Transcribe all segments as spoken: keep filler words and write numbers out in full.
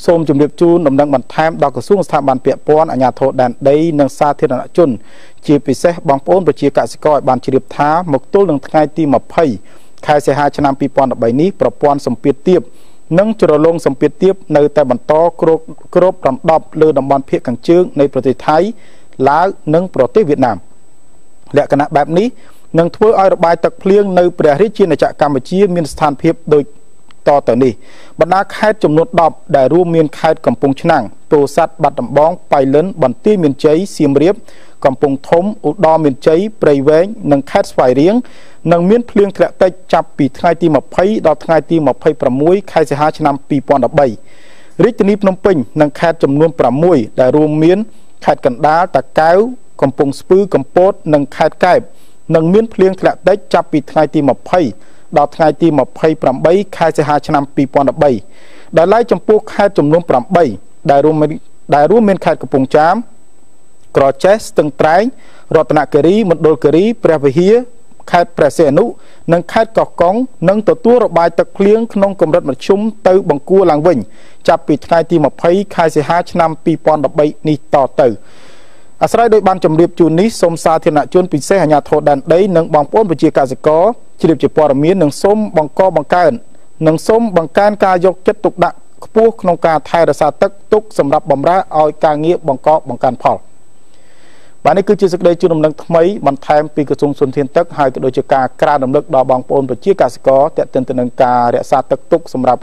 Some to live to number time, Doctor Soon Staban Piapon, and Yato than day, Nan Satin and Jun. Chip is set bump on the Chicasco, Banchirip Tar, Mokdol and Kai team of Pai. Kai say Hachanam people by knee, propon some pit tip. Nung to the long some pit tip, no time and talk, crop from top, load on one pick and chill, nay prote Thai, Lao, Nung prote Vietnam. Let cannot bab knee. នឹងធ្វើឲ្យរបាយទឹកភ្លៀងនៅព្រះរាជាណាចក្រកម្ពុជាមានស្ថានភាពដូចតទៅនេះបណ្ដាខេត្តចំនួន នឹងមានភ្លៀងធ្លាក់តិចចាប់ពីថ្ងៃទី អាស្រ័យដោយបានជំរាបជូននេះសូមសាធារណជនពិសេសអាជ្ញាធរដែនដីនិងបងប្អូនប្រជាកសិករជ្រាបជាព័ត៌មាននិងសូមបង្កបង្កើននិងសូមបង្កើនការយកចិត្តទុកដាក់ខ្ពស់ក្នុងការថែរក្សាទឹកទុកសម្រាប់បម្រើឲ្យការងារបម្រកបង្កើនផល នយោបាយកថាជលផលបានឲ្យដឹងថាសម្រាប់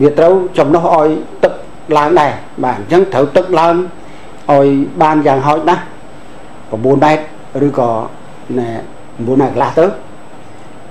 Biệt đâu chấm nó hỏi tức lan này bản dân thấu tức lan hỏi ban giang hỏi đó có bốn đây rồi có nè bốn này là tớ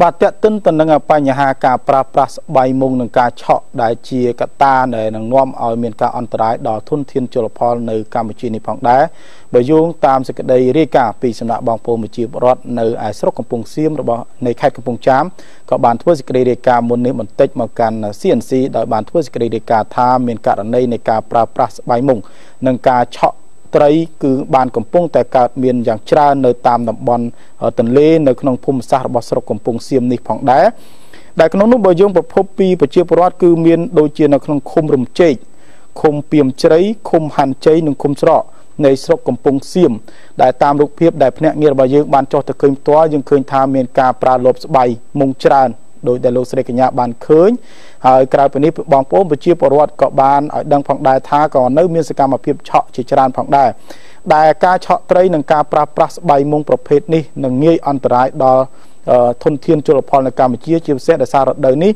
បាទតេតិនតំណឹងអបញ្ហាការប្រើប្រាស់ស្បៃមុងនឹងការឆក់ដែលជាកត្តានៅក្នុង ក៏បានធ្វើសេចក្តីរាយការណ៍មុននេះបន្តិចមកកាន់ xê en xê ដោយបានធ្វើសេចក្តីរាយការណ៍ថាមានករណីនៃការប្រើប្រាស់ស្បៃមុងនិងការឆក់ត្រីគឺបានកំពុងតែកើតមានយ៉ាងច្រើននៅតាមតំបន់ទន្លេនៅក្នុងភូមិសាស្ត្ររបស់ស្រុកកំពង់សៀមនេះផងដែរដែលក្នុងនោះបើយើងប្រភពពីប្រជាពលរដ្ឋគឺមានដូចជានៅក្នុងឃុំរំចេកឃុំពីមជ្រៃឃុំហាន់ជ័យនិងឃុំស្រក នៃស្រុកកំពង់សៀមដែលតាមរូបភាពដែលភ្នាក់ងាររបស់យើងបានចុះទៅឃើញផ្ទាល់យើងឃើញថាមានការប្រាលប់ស្បៃមុងច្រើន โดยแต่ลูกเสด็จญาบานเขินหายกลายเป็นนิพบองโป้ไปเชี่ยวประวัติเกาะบานดังผ่องได้ท้าก่อนนึกมีสกรรมเพียบเฉาะจิจารผ่องได้ได้การเฉาะไตรหนึ่งการปราบปราศใบมงประเภทนี้หนึ่งเงยอันตรายดอทนเทียนจุลพรในการไปเชี่ยวเชี่ยวเสด็จสารเดินนี้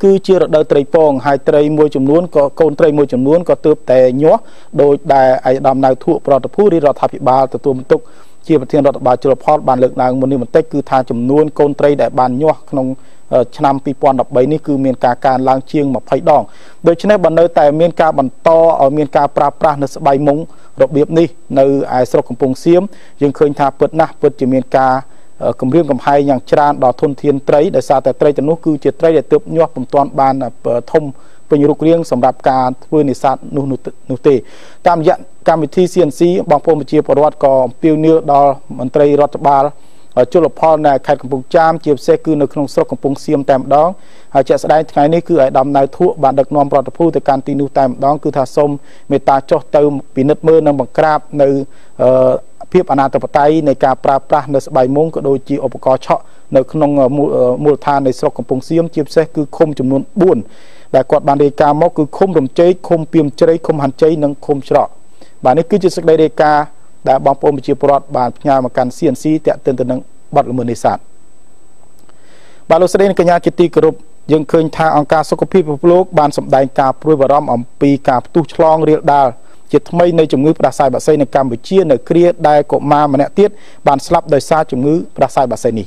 คือเชื่อเดินไตรปองหายไตรมวยจำนวนก็โกนไตรมวยจำนวนก็เติบแต่ย้อโดยได้ไอ้ดำนายทั่วประตูผู้ริรอทับบ่าตัวตัวมันตุกเชี่ยวประเทศรัฐบาลจุลพรบานเลือกนางมันนี่มันเต็กคือทางจำนวนโกนไตรได้บานย้อขนมชนำปีปอนดับใบนี่คือเมียนกาการล้างเชียงหมอกไผ่ดองโดยชนะบันเนอแต่เมียนกาบันโตเอาเมียนกาปราปราในสบายมงระเบียบนี่ในไอ้สระของปงเสียมยังเคยทาเปิดนะเปิดจีเมียนกากลุ่มเรื่องกลุ่มไฮอย่างชราดอทนเทียนไตรแต่ซาแต่ไตรจนุคือเจตไตรแต่เติบยอดผมตอนบานเปิดทมเป็นยุคเรื่องสำหรับการเพื่อนิสัตนุนุเตตามยันการมิธีเซียนซีบางพรมเจียประวัติก่อปิวเนื้อดอมันไตรรัฐบาลจุลพรในแขกของปงจามเจียบเซคือในขนมสดของปงเซียมแต้มดองจะแสดงไงนี่คือไอ้ดำนายทั่วบานดักนอมปลอดผู้แต่การตีนูแต้มดองคือท่าสมเมตตาโจเติมปีนัดเมื่อนำบังกราบในเพียบอนาตปไตยในการปราบปรามในสบายมงก็โดยจีอุปกรณ์เฉาะในขนมมูลธานในสระของปงเซียมเจียบเซคือคมจำนวนบุญแต่กอดบานเดกามอคือคมดมใจคมเปี่ยมใจคมหันใจนังคมเฉาะบานนี้คือจิตสกเดกาแต่บางปมเจียประวัติบานพญามาการเซียนซีแต่เตือนเตือนนังบัตรละเมิดในศาลบาลสเดนกัญญาจิติกรุบยังเคยทางองค์การสุขภาพโลกบานสำแดงการปลุกบารมอมปีการตุชลองเรียดดาลจิตทำไมในจมูกประสายบัตรใส่ในการบุเชียในเครียดได้กบมาเมเทียบานสลับโดยซาจมูกประสายบัตรใส่นี้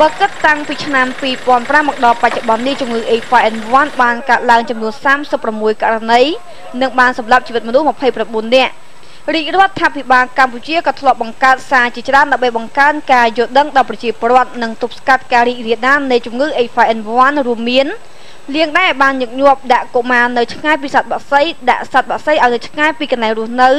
บักตังพิชนามปีปอนพระมกดอปัจจุบันนี้จงมือเอฟแอนด์วันบานกะลางจำนวนสามสิบประมวยกะไรหนึ่งบานสำหรับชีวิตมนุษย์มาภัยประบุเนี่ยริรวัฒน์พิบาลกัมพูชีกระทบบังการซาจิจราณดับเบิลบังการกายยดดังดับประจิประวัติหนึ่งตุบสกัดการิเรียดานในจงมือเอฟแอนด์วันรูเมียนเลี้ยงได้บานหยกหยบด่าโกมาในช่างง่ายปีศาจบักไซด่าสัตว์บักไซเอาในช่างง่ายปีกันในรูเนื้อ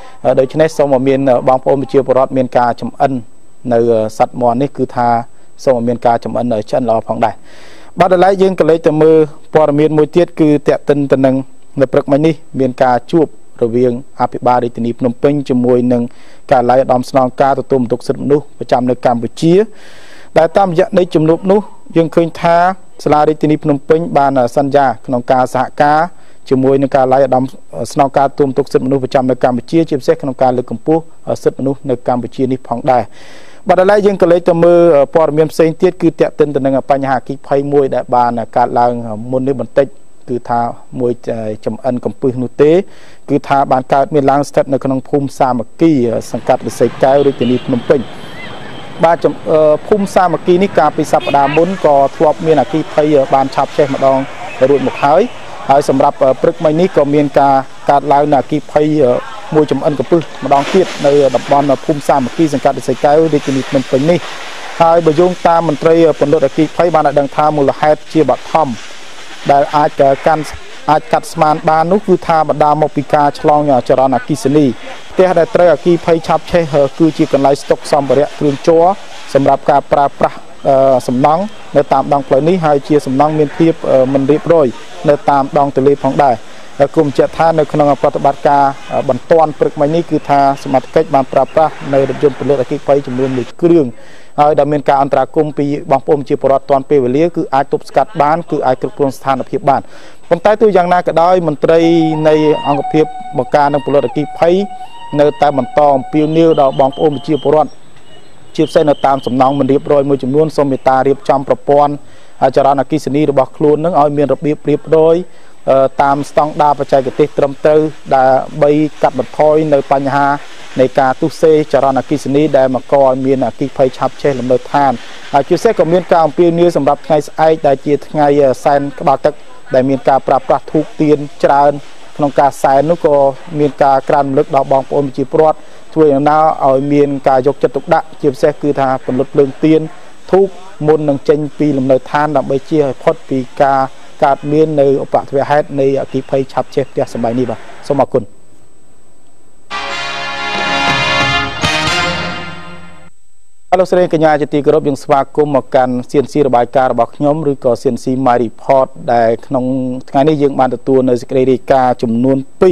โดยชนิดสมเมียนบางพรมเจียประวัติเมียนกาจำอันในสัตว์มอนนี่คือทาสมเมียนกาจำอันในเช่นรอพังได้บาดหลายยิงกระเลยแต่มือปอดเมียนมวยเทียดคือแตะตึนตะนังในปรกมันนี่เมียนกาจูบระเวียงอภิบาลดิตินีพนมเป่งจมวยหนึ่งการไหลดอมสนองกาตัวตุ่มตกสุดนู้ประจำในกัมพูชีได้ตามยะในจมนุบนู้ยังเคยทาสลาดิตินีพนมเป่งบานสัญญาขนมกาสหกาจมวยในการไล่ดำสนองการตุ่มตกสิบมนุษย์ประจำในกัมพูชีเชื่อมเส้นขนมการเลือกกลุ่มผู้สิบมนุษย์ในกัมพูชีนี้พังได้บัดไล่ยังก็เลยจะมือปอดเมียมเส้นเทียดคือแตะตึนตะนังปัญหากิจภัยมวยได้บานการล้างมนุษย์บรรทุกคือทามวยจำอันกลุ่มผู้นุเตคือทาบานการเมียนล้างสเตตในขนมภูมิสามัคคีสังกัดเสกแก้วหรือตีนีพนมเป่งบานจำภูมิสามัคคีนี้การปีศาจดาบุญก่อทวบเมียนกิจภัยบานชาบเชฟมาดองรวมหมกหาย Hãy sầm rập bực máy ní có miền cả cả lao nà kịp hay môi chấm ăn cặp bự mà đón tiết nơi đập bàn là phun xa một khi dần cả để xây cái để kỷ niệm mình phải ní hai bờ dung ta mình tây phần đội kịp hay bàn lại đằng tham một là hai chia bạc thầm đại ai cả can ai cắt màn ba nút cứ tha bạc đa một pika long nhà chờ đón là kỷ seni thế hai đại tây kịp hay chắp che hở cứ chỉ cần lấy stock xong bờ đấy trường chúa sầm rập cả pra pra sầm nắng nơi tạm đằng phải ní hai chia sầm nắng miền tiếp mình điệp rồi nơi tạm đằng từ lê phong đại cùng chợ tha nơi khung ngọc bát ca bản toàn bực máy ní cứ thaสมาชิกបានប្រាប្រាស់នៅរយន្តពលិតអគ្គិភ័យចំនួនមួយគ្រឿងហើយដែលមានការអន្តរាគមន៍ពីបងប្អូនជាបរិវត្តតាន់ពេលវេលាគឺអាចទប់ស្កាត់បានគឺអាចគ្រប់គ្រងស្ថានភាពបានប៉ុន្តែទោះយ៉ាងណាក៏ដោយមន្ត្រីនៃអង្គភាពបង្ការនឹងពលិតអគ្គិភ័យនៅតែបន្តអំពាវនាវដល់បងប្អូនជាបរិវត្តជាផ្សេងនៅតាមសំណងមិនរៀបរយមួយចំនួនសូមមេត្តារៀបចំប្រព័ន្ធចរន្តអគ្គិសនីរបស់ខ្លួននឹងឲ្យមានរបៀបរៀបរយតាមស្តង់ដារបច្ចេកទេសត្រឹមត្រូវដើម្បីកាត់បន្ថយនៅបញ្ហានៃការទុសេចរន្តអគ្គិសនីដែលមកឲ្យមានអគ្គិភ័យឆាប់ឆេះលំនៅឋានហើយជាពិសេសក៏មានការអំពាវនាវសម្រាប់ថ្ងៃស្អែកដែលជាថ្ងៃសែនក្បាលទឹកដែលមានការប្រើប្រាស់ធូបទៀនច្រើនក្នុងការសែននោះក៏មានការក្រើនរំលឹកដល់បងប្អូនប្រជាពលរដ្ឋជួយដំណើរឲ្យមានការយកចិត្តទុកដាក់ជាពិសេសគឺថាពន្លត់ភ្លើងទៀនធូបមុននឹងចេញពីលំនៅឋានដើម្បីជៀសឲ្យផុតពីការการเมียนในอุปถัมภ์ให้ในอธิภัยชับเชฟเดียสมัยนี้บ่สมคุณอารมณ์เสียงกัญญาจิตกรบยังสวากุมกันเซียนซีระบายการบอกย้อมหรือก่อเซียนซีมารีพอร์ตได้ขนมงานนี้ยังบานตัวในสเกเรกาจุ่มนวลปี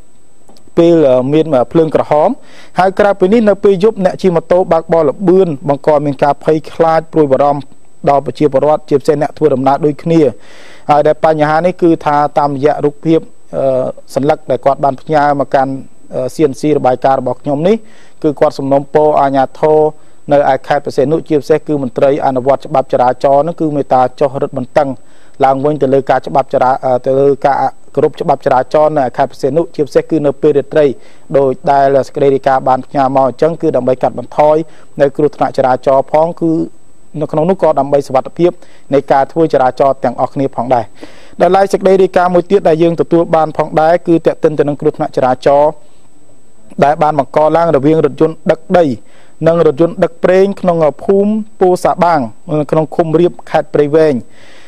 เปลือมีนเพลิงกระหอมหายกลายเป็นนี่ในเปรียบเนจิมโตบากบอรถเบื้อนบางกรมีการไพ่คลาดปลุยบรอมดาวประชีพรอดเจ็บเส้นเนี่ยทั่วดำนาด้วยขี้แต่ปัญหานี่คือทาตามยะรุกเพียบสัญลักษณ์แต่กอดบานพญามาการเซียนซีระบายการบอกยมนี้คือกอดสมนมโปอาญาโทในอาคายเปอร์เซ็นต์นุเจ็บเส้นคือมันตรีอนุวัตฉบับจราจรนั่นคือเมตตาจอรถบรรทังลางเว้นแต่เลยการฉบับจราแต่เลยการกรุบฉบับจราจรในอาคายเปอร์เซ็นต์นุเจ็บเส้นคือเนเปเดตรีโดยได้ละสเกเรกาบานพญามอจังคือดำใบกัดบรรทอยในกรุธนาจราจรพ้องคือในขนมนุกอดำใบสวัสดิภาพในการช่วยจราจรแต่งออกนี้ผ่องได้แต่ไล่จากได้ดีการมวยเตี้ยได้ยืนตัวตัวบานผ่องได้คือแต่ตินจะนั่งกรุบหน้าจราจรได้บานมังกรล่างระเวียงรถยนต์ดักได้นั่งรถยนต์ดักเปรงขนมภูมิปูสะบังขนมคุมเรียบแคดเปรย์เวง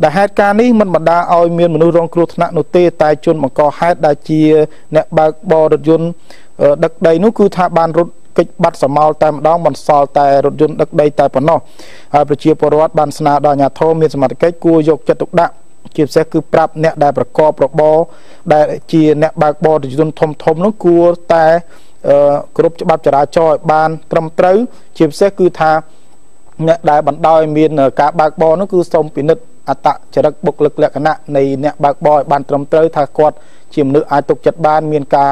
แต่เหตุการณ์นี้มันบรรดาเอาเมียนมนุษย์รองครูธนาโนเตตายจนมังกรเหตุได้เชียเนบากบอรถยนต์ดักได้นู้คือทาบานรถกิจบัตรสมอลแต่ดองบอลซอลแต่รถยนต์ดักได้แต่ปนน้อประชีพประวัติบันสนาดอนยาโทมีสมัติเกจกู้ยกจตุดักเก็บเสคือปรับเนี่ยได้ประกอบประบอได้เชียเนี่ยบางบอรถยนต์ทมทมน้องกู้แต่กรุบบัตรจราจรบานตรมตรึเก็บเสคือทาเนี่ยได้บรรดอยมีนกาบางบอนั่นคือสมปินิดอัตจรักบุกลึกลักษณะในเนี่ยบางบอบานตรมตรึทากอดเชียมเนื้ออาตกจัดบานมีนกา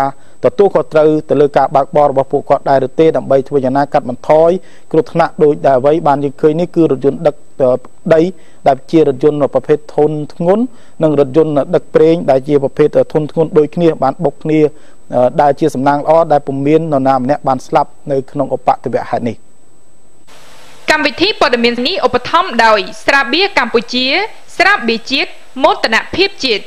ต่อตู้ขอตรึแต่เลือกการบากบอลว่าผูกกอดได้หรือเตะดับใบทวยนากัดมันทอยกรุธนาโดยได้ไว้บานยังเคยนี่คือรถยนต์ดักได้ได้เชียรถยนต์ประเภททนงุนนั่งรถยนต์ดักเปรงได้เชียประเภททนงุนโดยเนี่ยบานบกเนี่ยได้เชียสำนางอ้อได้ปุ่มเมียนนอนนามเนี่ยบานสลับในขนมอปะตะเบะหันนี่การวิธีปฏิบัตินี้อุปถัมภ์โดยสระเบียกัมพูชีสระเบียจิตมตนาเพียบจิต